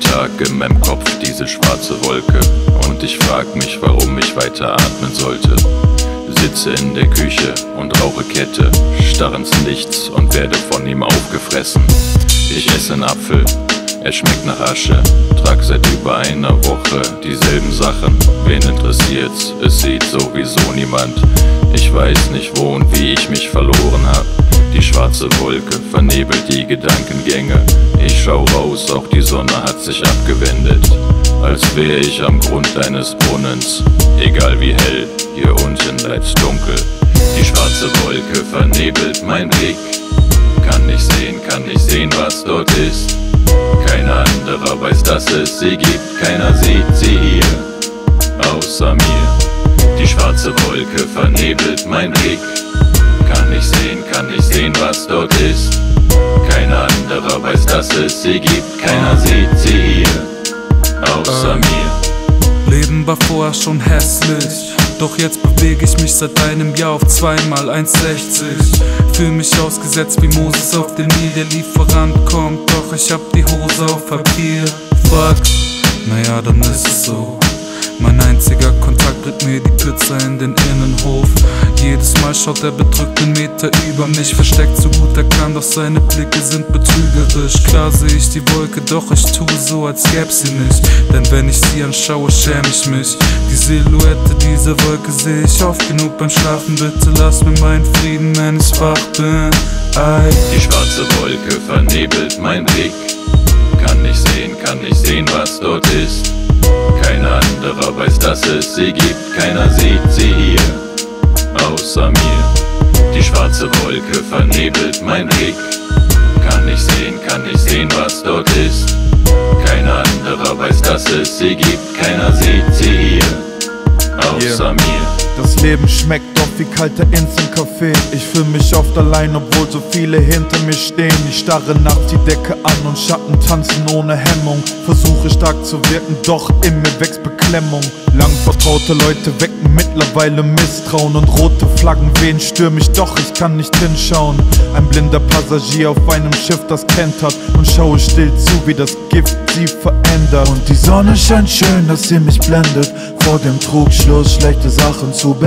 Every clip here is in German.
jeden Tag in meinem Kopf diese schwarze Wolke. Und ich frag mich, warum ich weiter atmen sollte. Sitze in der Küche und rauche Kette, starr ins Nichts und werde von ihm aufgefressen. Ich esse einen Apfel, er schmeckt nach Asche, trag seit über einer Woche dieselben Sachen. Wen interessiert's? Es sieht sowieso niemand. Ich weiß nicht, wo und wie ich mich verloren hab. Die schwarze Wolke vernebelt die Gedankengänge. Ich schau raus, auch die Sonne hat sich abgewendet. Als wär ich am Grund eines Brunnens. Egal wie hell, hier unten bleibt's dunkel. Die schwarze Wolke vernebelt mein Blick. Kann nicht sehen, was dort ist. Keiner anderer weiß, dass es sie gibt. Keiner sieht sie hier, außer mir. Die schwarze Wolke vernebelt mein Blick. Kann nicht sehen, was dort ist. Keiner anderer weiß, dass es sie gibt. Keiner sieht sie hier, außer mir. Leben war vorher schon hässlich, doch jetzt bewege ich mich seit einem Jahr auf 2 mal 1,60. Fühl mich ausgesetzt wie Moses auf dem Nil. Der Lieferant kommt, doch ich hab die Hose auf Papier. Fuck, naja, dann ist es so. Mein einziger Kontakt bringt mir die Pizza in den Innenhof. Jedes Mal schaut er bedrückt 'nen Meter über mich, versteckt so gut er kann, doch seine Blicke sind betrügerisch. Klar sehe ich die Wolke, doch ich tue so, als gäb sie nicht, denn wenn ich sie anschaue, schäm ich mich. Die Silhouette dieser Wolke sehe ich oft genug beim Schlafen, bitte lass mir meinen Frieden, wenn ich wach bin. Ei. Die schwarze Wolke vernebelt mein Blick. Kann nicht sehen, was dort ist. Keiner anderer weiß, dass es sie gibt. Keiner sieht sie hier, außer mir. Die schwarze Wolke vernebelt mein Blick. Kann nicht sehen, was dort ist. Keiner anderer weiß, dass es sie gibt. Keiner sieht sie hier, außer mir. Das Leben schmeckt oft wie kalter Instant-Kaffee. Ich fühl mich oft allein, obwohl so viele hinter mir stehen. Ich starre nachts die Decke an und Schatten tanzen ohne Hemmung. Versuche stark zu wirken, doch in mir wächst Beklemmung. Lang vertraute Leute wecken mittlerweile Misstrauen. Und rote Flaggen wehen, stürm ich, doch ich kann nicht hinschauen. Ein blinder Passagier auf einem Schiff, das kentert. Und schaue still zu, wie das Gift sie verändert. Und die Sonne scheint schön, dass sie mich blendet. Vor dem Trugschluss, schlechte Sachen zu beenden.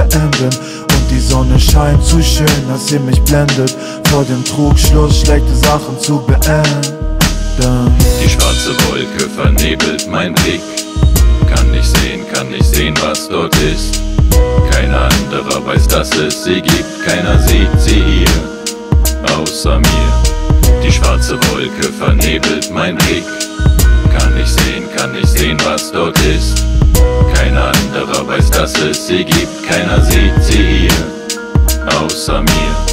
Und die Sonne scheint zu schön, dass sie mich blendet. Vor dem Trugschluss, schlechte Sachen zu beenden. Die schwarze Wolke vernebelt mein Blick. Kann nicht sehen, was dort ist. Keiner anderer weiß, dass es sie gibt. Keiner sieht sie hier, außer mir. Die schwarze Wolke vernebelt mein Blick. Kann nicht sehen, was dort ist. Keiner anderer weiß, dass es sie gibt. Keiner sieht sie hier, außer mir.